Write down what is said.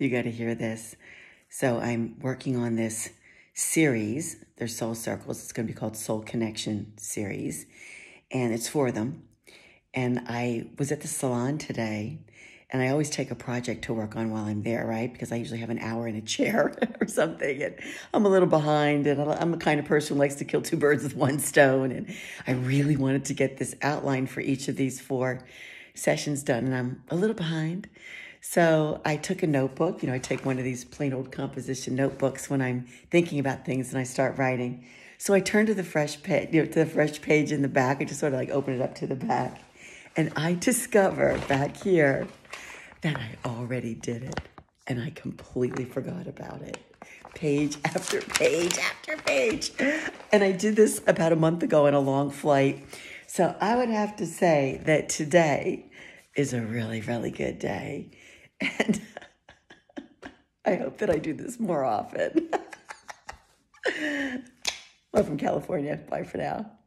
You got to hear this. So I'm working on this series. They're soul circles. It's going to be called Soul Connection Series. And it's for them. And I was at the salon today. And I always take a project to work on while I'm there, right? Because I usually have an hour in a chair or something. And I'm a little behind. And I'm the kind of person who likes to kill two birds with one stone. And I really wanted to get this outline for each of these four sessions done. And I'm a little behind. So I took a notebook. You know, I take one of these plain old composition notebooks when I'm thinking about things and I start writing. So I turned to the fresh page, you know, to the fresh page in the back. I just sort of like open it up to the back. And I discover back here that I already did it, and I completely forgot about it. Page after page after page. And I did this about a month ago on a long flight. So I would have to say that today is a really, really good day. And I hope that I do this more often. I'm from California. Bye for now.